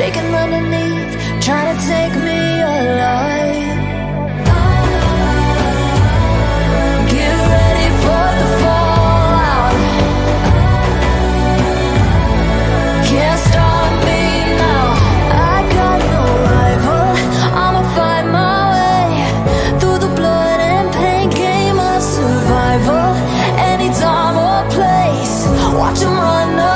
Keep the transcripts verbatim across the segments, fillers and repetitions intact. shaking underneath, trying to take me alive. Ah, get ready for the fallout. Ah, can't stop me now. I got no rival. I'ma find my way through the blood and pain, game of survival. Any time or place, watch 'em run up.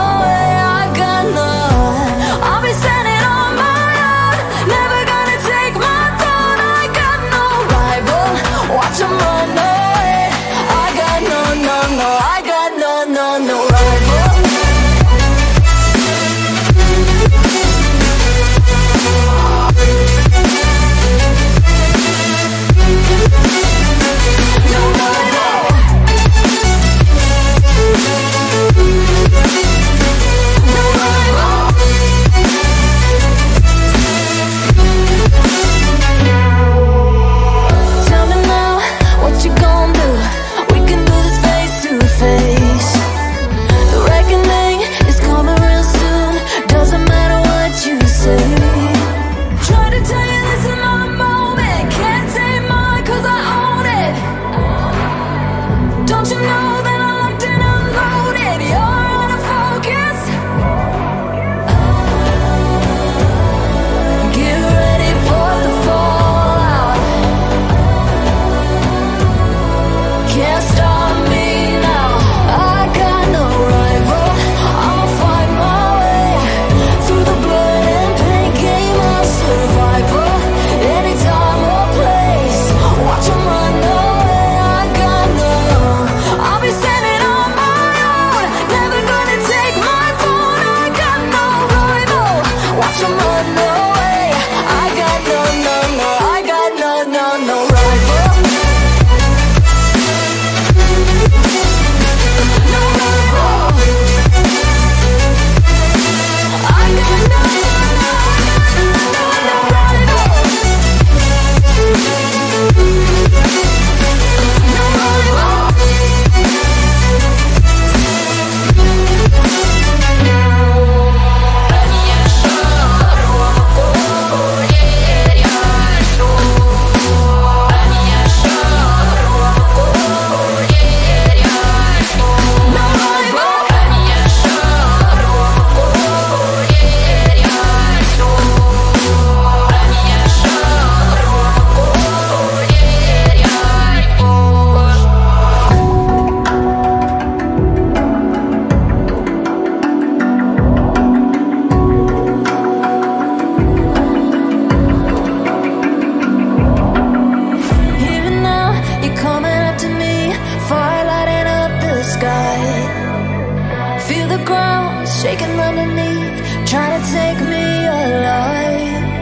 Feel the ground shaking underneath, trying to take me alive.